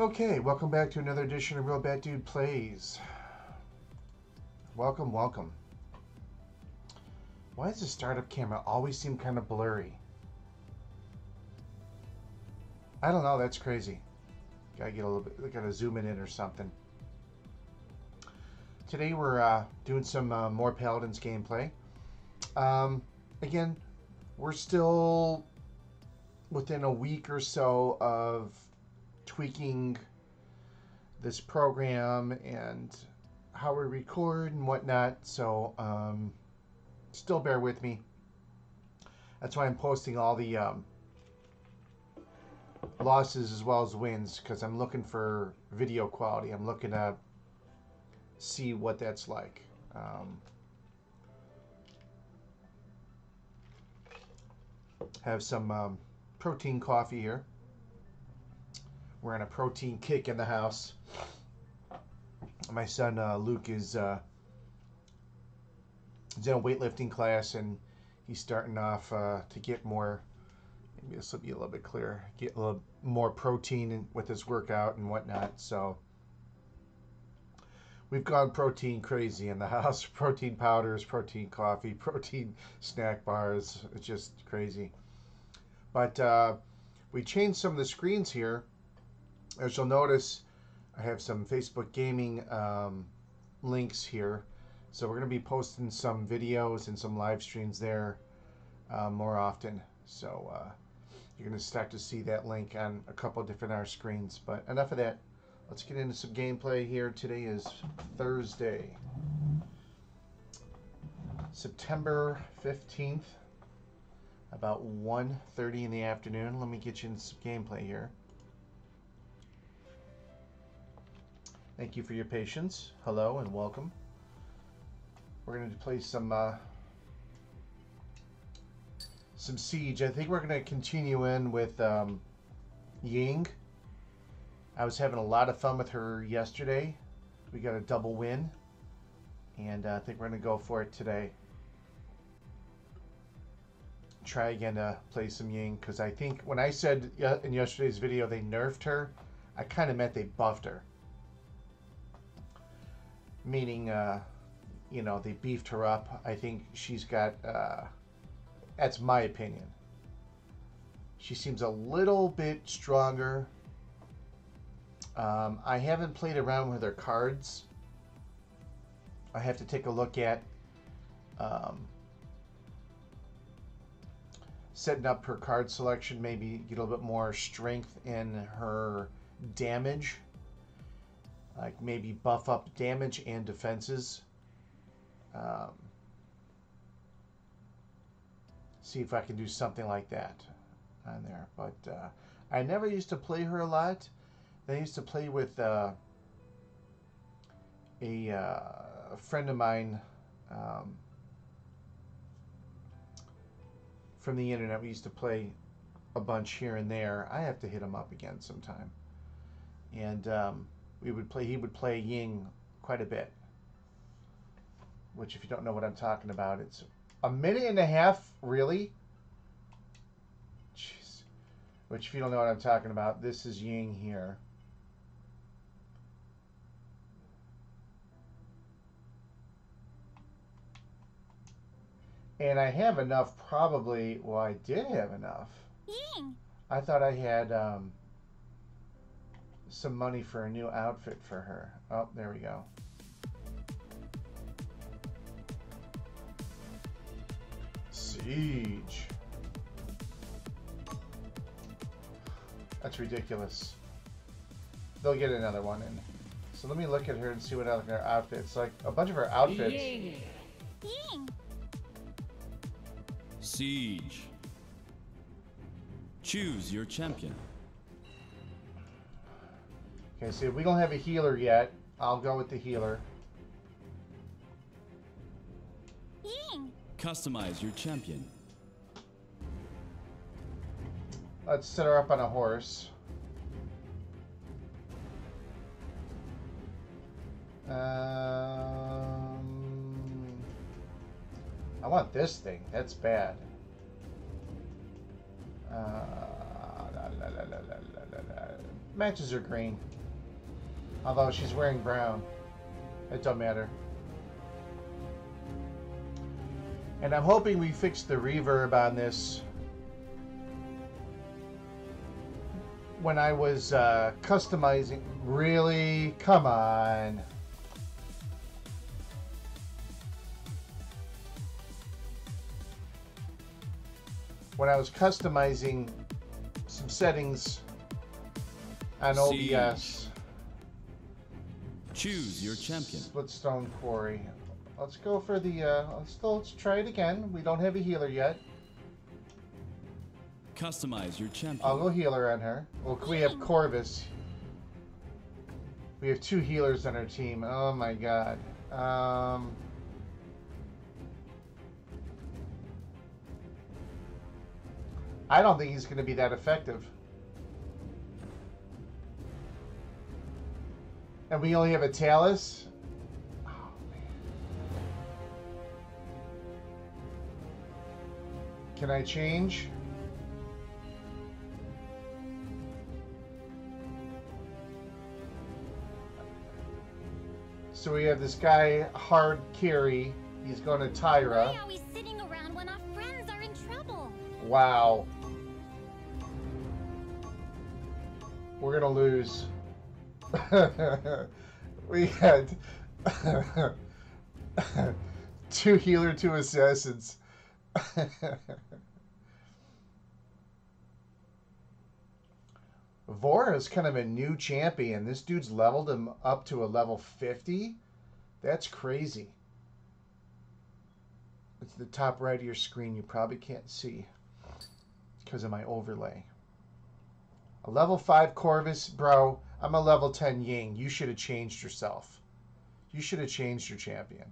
Okay, welcome back to another edition of RealBatDudePlays. Welcome, welcome. Why does the startup camera always seem kind of blurry? I don't know, that's crazy. Gotta get a little bit, gotta zoom it in or something. Today we're doing some more Paladins gameplay. Again, we're still within a week or so of tweaking this program and how we record and whatnot, so still bear with me. That's why I'm posting all the losses as well as wins, because I'm looking for video quality. I'm looking to see what that's like. Have some protein coffee here. We're on a protein kick in the house. My son Luke is in a weightlifting class, and he's starting off to get more. Maybe this will be a little bit clearer. Get a little more protein with his workout and whatnot. So we've gone protein crazy in the house. Protein powders, protein coffee, protein snack bars. It's just crazy. But we changed some of the screens here. As you'll notice, I have some Facebook Gaming links here. So we're going to be posting some videos and some live streams there more often. So you're going to start to see that link on a couple of different our screens. But enough of that. Let's get into some gameplay here. Today is Thursday, September 15th, about 1:30 in the afternoon. Let me get you into some gameplay here. Thank you for your patience. Hello and welcome. We're going to play some Siege. I think we're going to continue in with Ying. I was having a lot of fun with her yesterday. We got a double win, and I think we're going to go for it today. Try again to play some Ying, because I think when I said in yesterday's video they nerfed her, I kind of meant they buffed her. Meaning, you know, they beefed her up. I think she's got, that's my opinion. She seems a little bit stronger. I haven't played around with her cards. I have to take a look at setting up her card selection, maybe get a little bit more strength in her damage. Like maybe buff up damage and defenses. See if I can do something like that on there. But I never used to play her a lot. I used to play with a friend of mine from the internet. We used to play a bunch here and there. I have to hit him up again sometime. And we would play. He would play Ying quite a bit. Which, if you don't know what I'm talking about, it's a minute and a half, really. Jeez. Which, if you don't know what I'm talking about, this is Ying here. And I have enough, probably. Well, I did have enough. Ying. I thought I had some money for a new outfit for her. Oh, there we go. Siege. That's ridiculous. They'll get another one in. So let me look at her and see what other her outfits. Like a bunch of her outfits. Siege. Choose your champion. Okay, so if we don't have a healer yet, I'll go with the healer. Customize your champion. Let's set her up on a horse. I want this thing. That's bad. Matches are green. Although she's wearing brown. It don't matter. And I'm hoping we fix the reverb on this. When I was customizing... Really? Come on. When I was customizing some settings on OBS. Siege. Choose your champion. Splitstone Quarry. Let's go for the... let's try it again. We don't have a healer yet. Customize your champion. I'll go healer on her. Well, we have Corvus. We have two healers on our team. Oh my god. I don't think he's going to be that effective. And we only have a Talus. Oh, man. Can I change? So we have this guy, hard carry. He's going to Tyra. Why are we sitting around when our friends are in trouble? Wow. We're going to lose. We had two healer, two assassins. Vora is kind of a new champion. This dude's leveled him up to a level 50. That's crazy. It's the top right of your screen. You probably can't see because of my overlay. A level 5 Corvus, bro. I'm a level 10 Ying. You should have changed yourself. You should have changed your champion.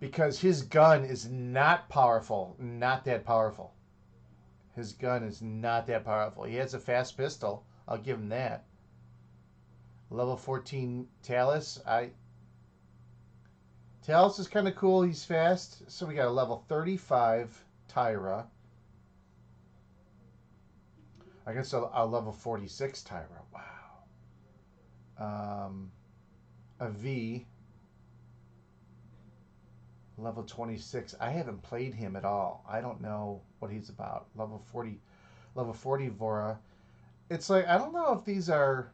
Because his gun is not powerful. Not that powerful. His gun is not that powerful. He has a fast pistol. I'll give him that. Level 14 Talus. Talus is kind of cool. He's fast. So we got a level 35 Tyra. I guess a level 46 Tyra. Wow. A V. Level 26. I haven't played him at all. I don't know what he's about. Level 40 Vora. It's like, I don't know if these are...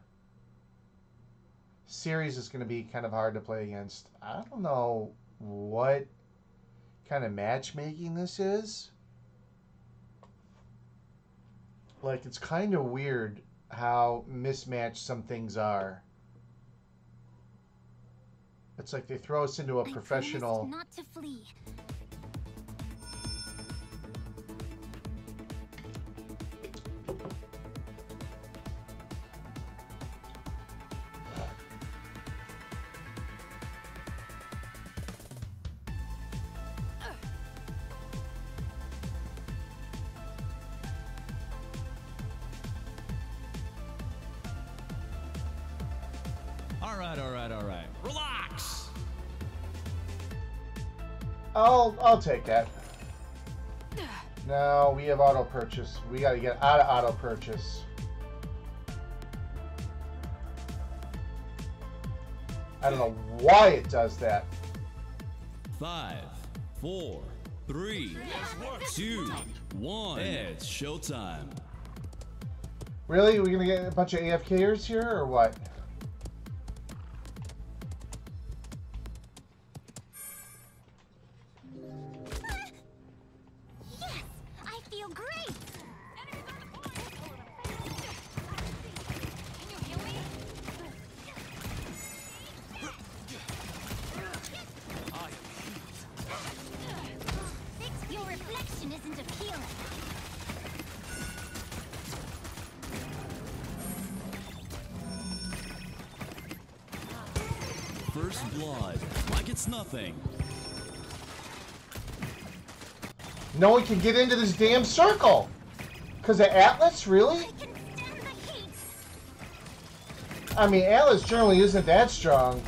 Series is going to be kind of hard to play against. I don't know what kind of matchmaking this is. Like, it's kind of weird how mismatched some things are. It's like they throw us into a professional... Not to flee. All right. Relax. I'll take that. No, we have auto purchase. We got to get out of auto purchase. I don't know why it does that. 5, 4, 3, 2, 1. It's showtime. Really? We're going to get a bunch of AFKers here or what? First blood, like it's nothing. No one can get into this damn circle. Because of Atlas, really? I mean, Atlas generally isn't that strong.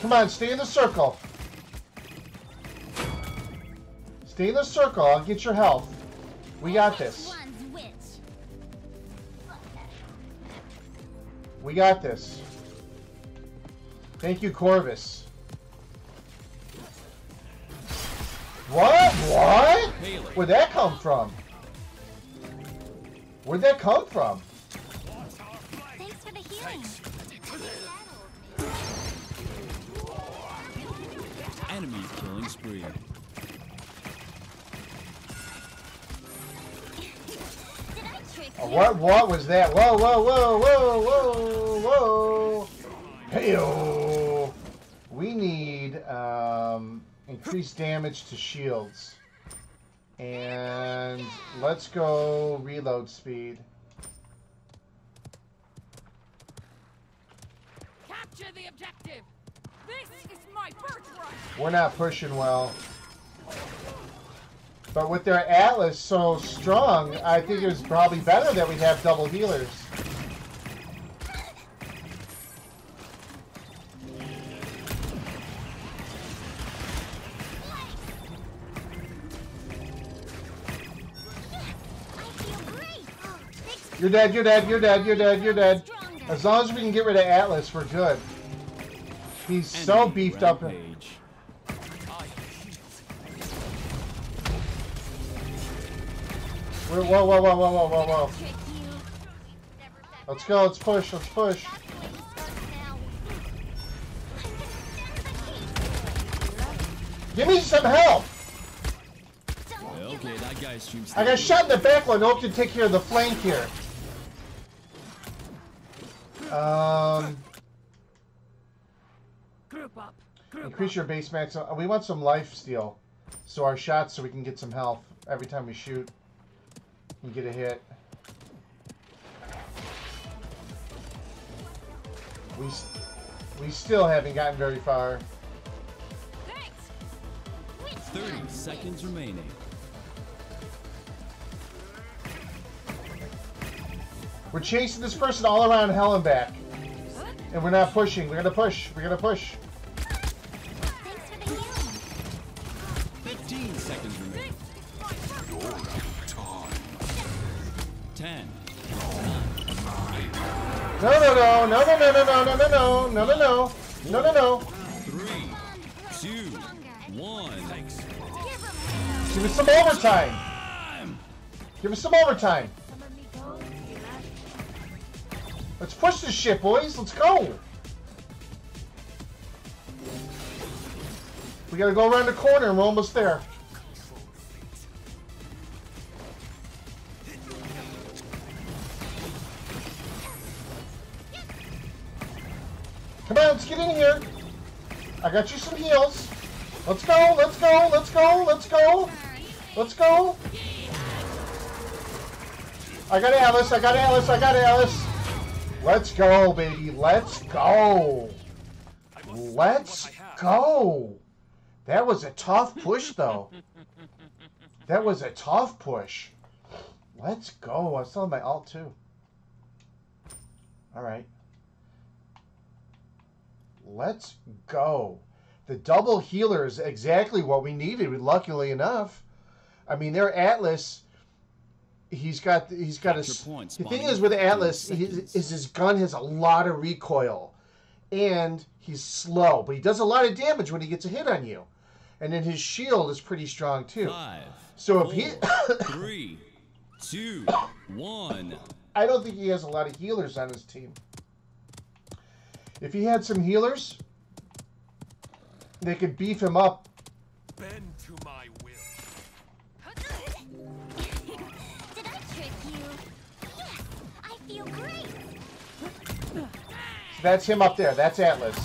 Come on, stay in the circle. Stay in the circle. I'll get your health. We got this. We got this. Thank you, Corvus. What? What? Where'd that come from? Where'd that come from? Thanks for the healing. Enemy killing spree. What was that? Whoa, whoa, whoa, whoa, whoa, whoa. Hey-oh. We need increased damage to shields. And let's go reload speed. Capture the objective. This is my birthright. We're not pushing well. But with their Atlas so strong, I think it's probably better that we have double healers. You're dead, you're dead, you're dead, you're dead, you're dead. As long as we can get rid of Atlas, we're good. He's so beefed up. Whoa, whoa, whoa, whoa, whoa, whoa, whoa. Let's go, let's push, let's push. Give me some help! I got shot in the back one, hope to take care of the flank here. Increase your base max. We want some life steal. So our shots, so we can get some health every time we shoot. You get a hit. We still haven't gotten very far. 30 seconds remaining. We're chasing this person all around hell and back. And we're not pushing. We're gonna push. We're gonna push. 15 seconds remaining. 10. No. 3, 2, 1. Give us some overtime. Give us some overtime. Let's push this shit, boys. Let's go. We gotta go around the corner. We're almost there. Come on, let's get in here. I got you some heals. Let's go, let's go, let's go, let's go. Let's go. I got Alice, I got Alice, I got Alice. Let's go, baby. Let's go. Let's go. That was a tough push, though. That was a tough push. Let's go. I still have my alt, too. All right. Let's go. The double healer is exactly what we needed, luckily enough. I mean, their Atlas, he's got the thing is with Atlas, his gun has a lot of recoil. And he's slow, but he does a lot of damage when he gets a hit on you. And then his shield is pretty strong, too. 5, 4, 3, 2, 1. I don't think he has a lot of healers on his team. If he had some healers, they could beef him up. Bend to my will. Did I trick you? Yeah, I feel great. So that's him up there. That's Atlas.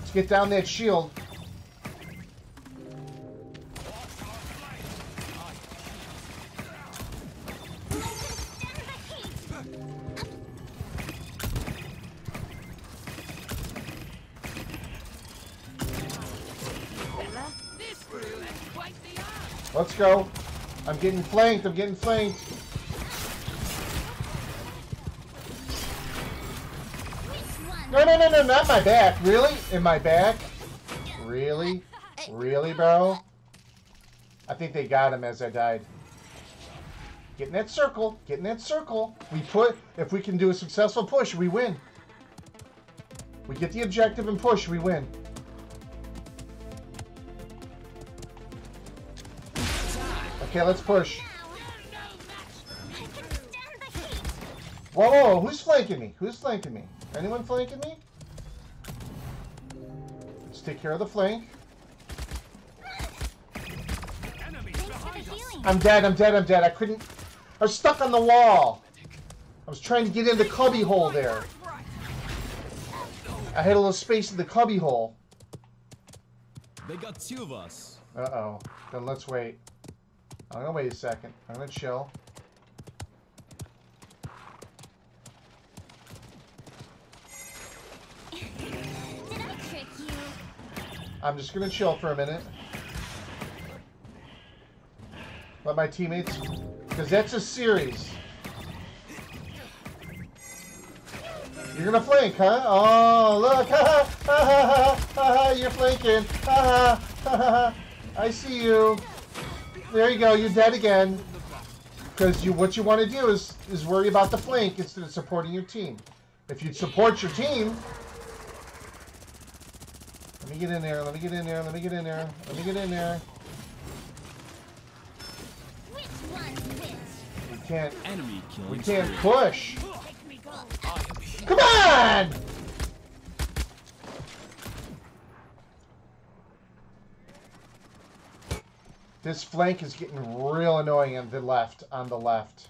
Let's get down that shield. Let's go. I'm getting flanked. I'm getting flanked. No, not my back. Really? In my back? Really? Really, bro? I think they got him as I died. Get in that circle. Get in that circle. We put... If we can do a successful push, we win. We get the objective and push, we win. Okay, let's push. Whoa, whoa, who's flanking me? Who's flanking me? Anyone flanking me? Let's take care of the flank. I'm dead. I was stuck on the wall. I was trying to get in the cubby hole there. I had a little space in the cubby hole. They got two of us. Uh-oh. Then let's wait. I'm gonna wait a second. I'm gonna chill. Did I trick you? I'm just gonna chill for a minute. Let my teammates, because that's a series. You're gonna flank, huh? Oh, look! Ha ha ha ha ha! You're flanking! Ha ha ha ha! I see you. There you go. You're dead again. Because you, what you want to do is worry about the flank instead of supporting your team. If you'd support your team, let me get in there. Let me get in there. Let me get in there. Let me get in there. We can't push. Come on! This flank is getting real annoying on the left.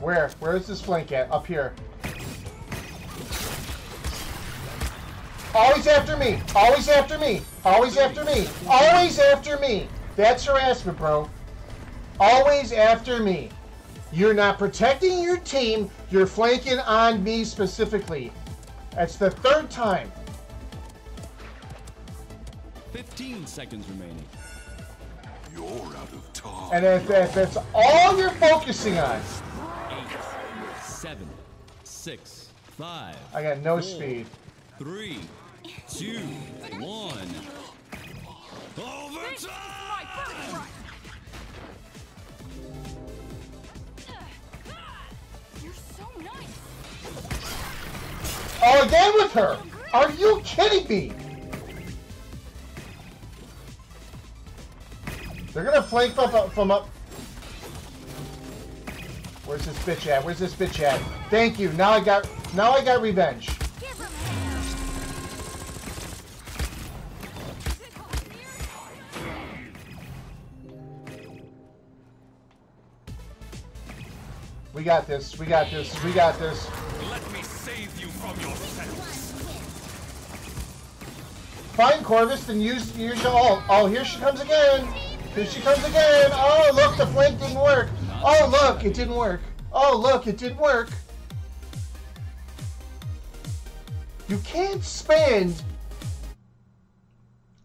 Where? Where is this flank at? Up here. Always after me! Always after me! Always after me! Always after me! That's harassment, bro. Always after me. You're not protecting your team. You're flanking on me specifically. That's the third time. 15 seconds remaining. You're out of time. And that's all you're focusing on. 7, 6, 5. I got no speed. 3, 2, 1. Overtime! You're so nice. Oh, again with her? Are you kidding me? They're gonna flank up from up. Where's this bitch at? Where's this bitch at? Thank you. Now I got revenge. We got this. We got this. We got this. Let me save you from yourselves. Find Corvus, then use your ult. Oh, here she comes again. Here she comes again. Oh, look, the flank didn't work. Oh, look, it didn't work. Oh, look, it didn't work. You can't spend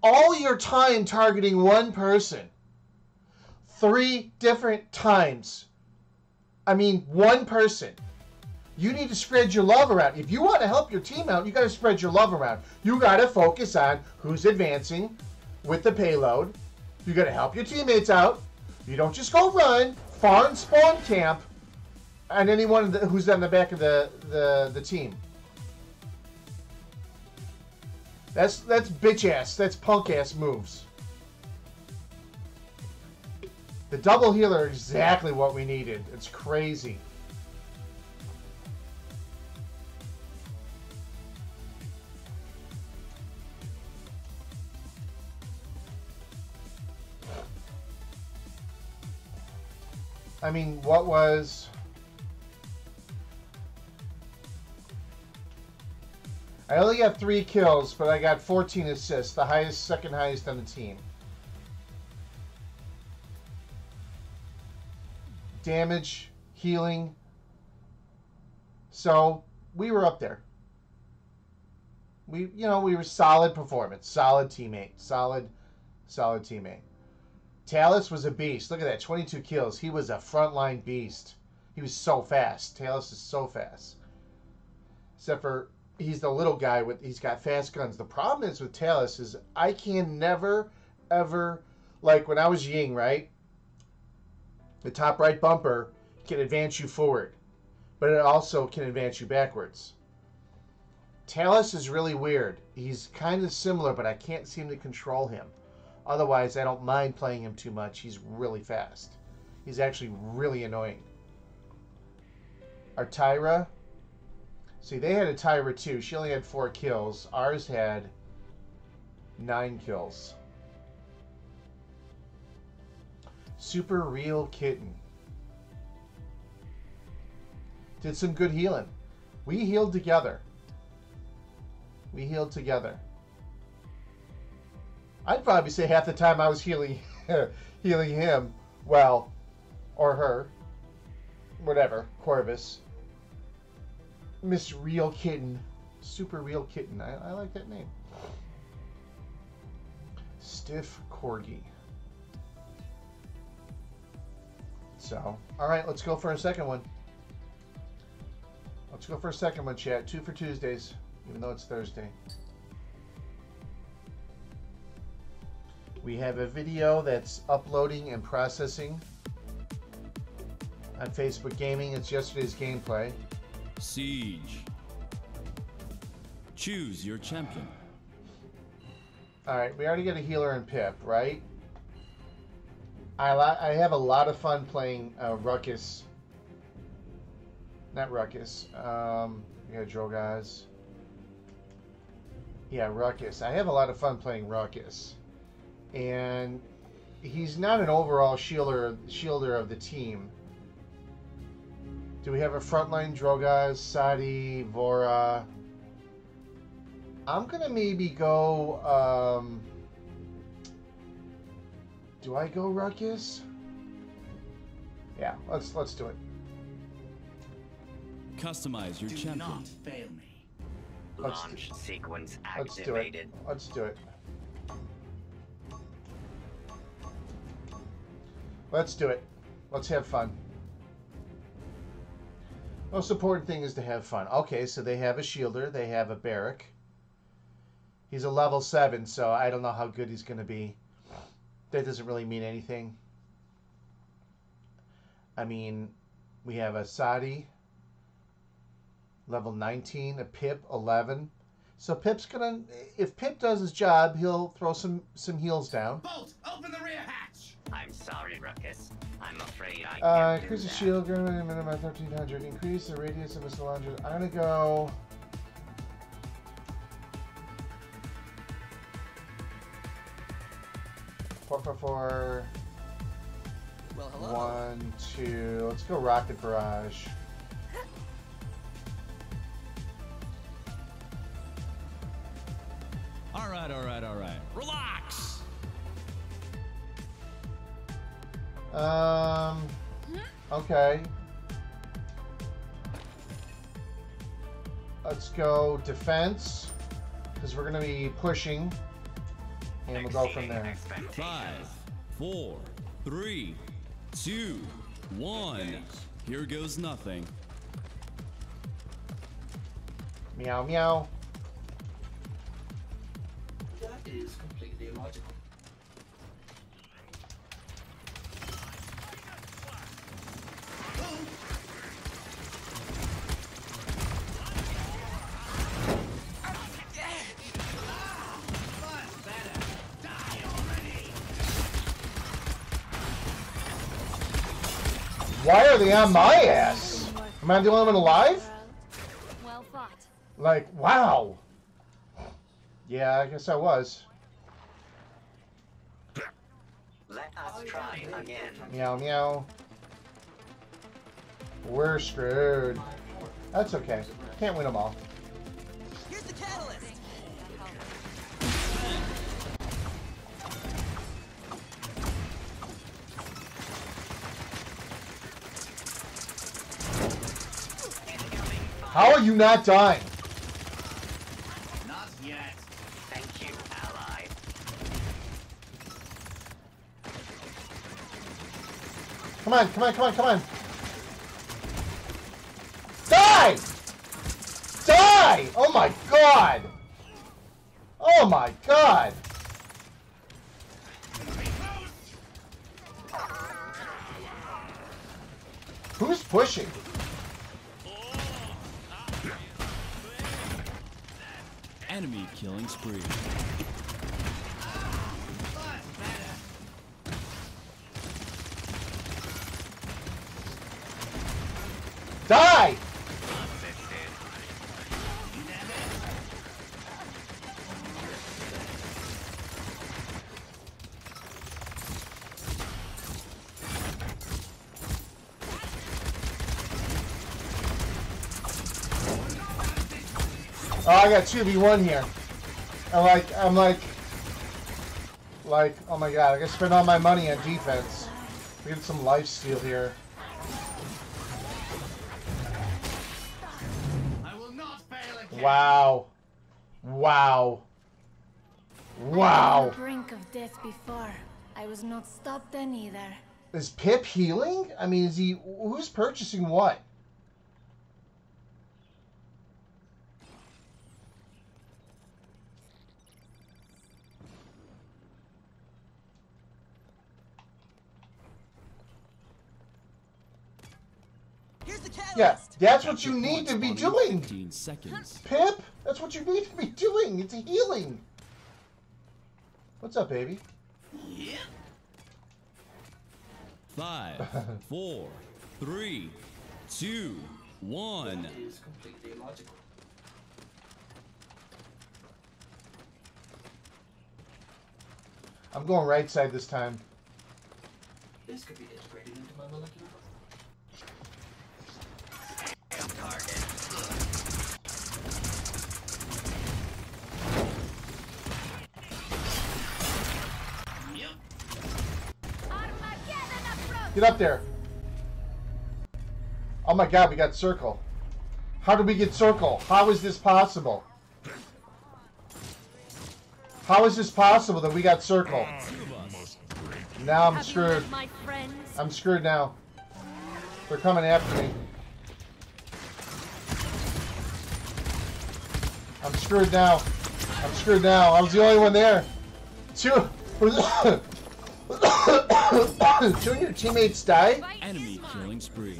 all your time targeting one person 3 different times. I mean, one person. You need to spread your love around. If you want to help your team out, you got to spread your love around. You got to focus on who's advancing with the payload. You got to help your teammates out. You don't just go run, farm, spawn, camp, and anyone who's on the back of the team. That's bitch ass. That's punk ass moves. The double healer is exactly what we needed. It's crazy. I mean, what was... I only got 3 kills, but I got 14 assists, the highest, second highest on the team. Damage, healing, So we were up there. We were solid performance, solid teammate, solid teammate. Talus was a beast. Look at that, 22 kills. He was a frontline beast. He was so fast. Talus is so fast. Except for he's the little guy with, he's got fast guns. The problem is with Talus is I can never, ever, like when I was Ying, right? The top right bumper can advance you forward, but it also can advance you backwards. Talus is really weird. He's kind of similar, but I can't seem to control him. Otherwise, I don't mind playing him too much. He's really fast. He's actually really annoying. Our Tyra. See, they had a Tyra too. She only had 4 kills. Ours had 9 kills. Super Real Kitten. Did some good healing. We healed together. We healed together. I'd probably say half the time I was healing him, well, or her, whatever, Corvus. Miss Real Kitten, Super Real Kitten. I like that name. Stiff Corgi. So, all right, let's go for a second one. Let's go for a second one, chat. 2 for Tuesdays, even though it's Thursday. We have a video that's uploading and processing on Facebook Gaming. It's yesterday's gameplay. Siege. Choose your champion. All right, we already got a healer in Pip, right? I have a lot of fun playing Ruckus. Not Ruckus. We got Drogaz. Yeah, Ruckus. I have a lot of fun playing Ruckus. And he's not an overall shielder of the team. Do we have a frontline Drogaz, Sadi, Vora? I'm gonna maybe go. Do I go Ruckus? Yeah, let's do it. Customize your champion. Do not fail me. Launch sequence activated. Let's do it. Let's do it. Let's have fun. Most important thing is to have fun. Okay, so they have a shielder. They have a Barik. He's a level 7, so I don't know how good he's going to be. That doesn't really mean anything. I mean, we have a Sadi, level 19, a Pip, 11. So Pip's going to, if Pip does his job, he'll throw some heals down. Bolt, open the rear hatch! I'm sorry, Ruckus. I'm afraid I can't increase the shield, minimum by 1300. Increase the radius of missile launcher. I'm gonna go. Four. Well, hello. 1, 2. Let's go rocket barrage. All right. Relax. Okay. Let's go defense, because we're going to be pushing, and we'll go from there. 5, 4, 3, 2, 1. Here goes nothing. Meow, meow. That is completely illogical. Why are they on my ass? Am I the only one alive? Well fought. Like, wow. Yeah, I guess I was. Let us try again. Meow, meow. We're screwed. That's okay. Can't win them all. Here's the catalyst. How are you not dying? Not yet. Thank you, ally. Come on, come on, come on, come on. Die! Die! Oh my god! Oh my god! Who's pushing? Enemy killing spree. Die! Oh, I got 2v1 here. I'm like, oh my god, I gotta spend all my money on defense. We have some lifesteal here. I will not fail again. Wow. Wow. Wow. I was on the brink of death before. I was not stopped then either. Is Pip healing? I mean, is he, who's purchasing what? Yeah, that's what you need to be doing, Pip. That's what you need to be doing. It's healing. What's up, baby? 5, 4, 3, 2, 1. That is completely illogical. I'm going right side this time. This could be integrated into my molecular. Get up there. Oh my god, we got circle. How did we get circle? How is this possible? How is this possible that we got circle? Now I'm screwed. I'm screwed now. They're coming after me. I'm screwed now. I'm screwed now. I was the only one there. Two of your teammates died? Enemy killing spree.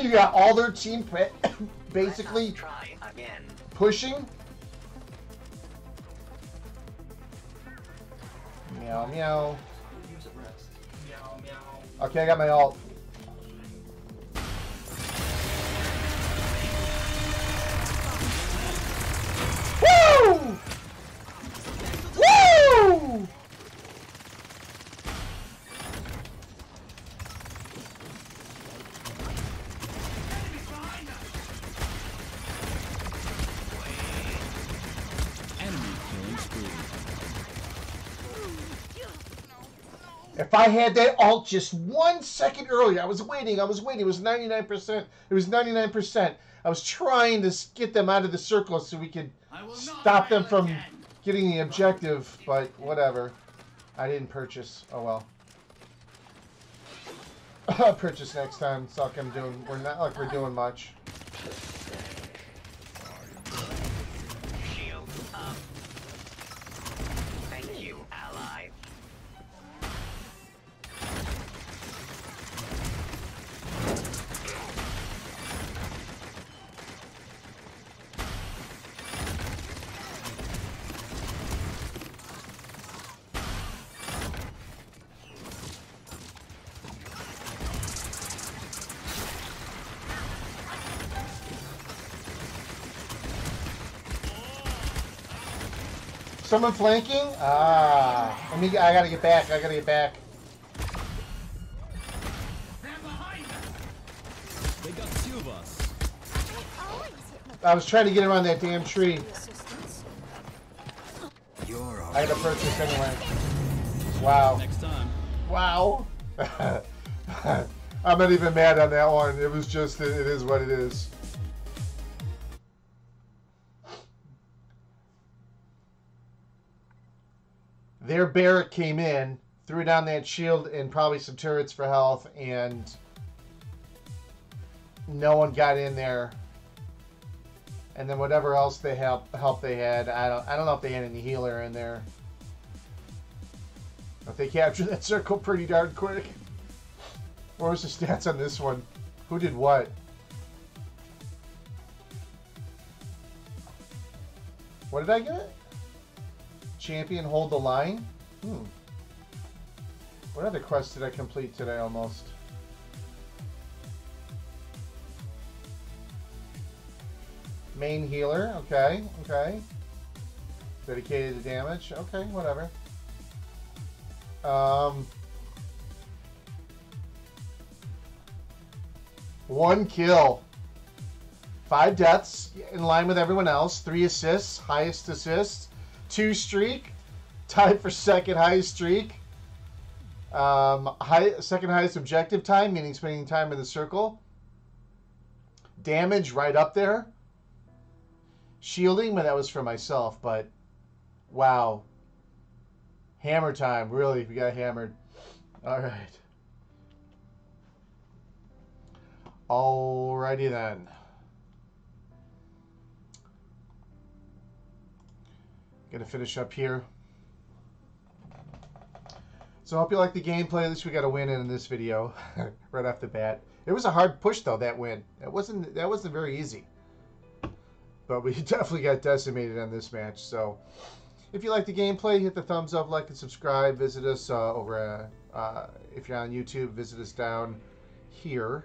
You got all their team basically pushing? Meow, meow. Okay, I got my ult. Woo! Woo! If I had that ult just 1 second earlier, I was waiting. It was 99%. It was 99%. I was trying to get them out of the circle so we could stop them from getting the objective, but whatever. I didn't purchase. Oh, well. I'll purchase next time. It's not like I'm doing, we're not like we're doing much. Someone flanking? Ah. I gotta get back. I gotta get back. They got two of us. I was trying to get around that damn tree. I had to purchase anyway. Wow. Next time. Wow. I'm not even mad on that one. It was just, it is what it is. Their Barik came in, threw down that shield and probably some turrets for health, and no one got in there. And then whatever else they help they had, I don't know if they had any healer in there. But they captured that circle pretty darn quick. What was the stats on this one? Who did what? What did I get? Champion hold the line? What other quest did I complete today almost? Main healer, okay, okay. Dedicated to damage, okay, whatever. One kill. 5 deaths, in line with everyone else. 3 assists, highest assists. 2 streak, tied for second highest streak. Second highest objective time, meaning spending time in the circle. Damage right up there. Shielding, but that was for myself, but wow. Hammer time, really, we got hammered. All right. Alrighty then. Gonna finish up here. So I hope you like the gameplay. At least we got a win in this video right off the bat. It was a hard push though, that win. That wasn't very easy. But we definitely got decimated on this match. So if you like the gameplay, hit the thumbs up, like, and subscribe. Visit us over if you're on YouTube, visit us down here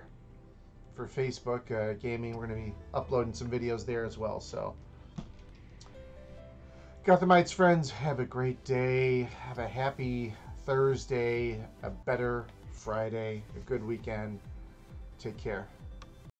for Facebook Gaming. We're going to be uploading some videos there as well. So Gothamites, friends, have a great day. Have a happy Thursday, a better Friday, a good weekend. Take care.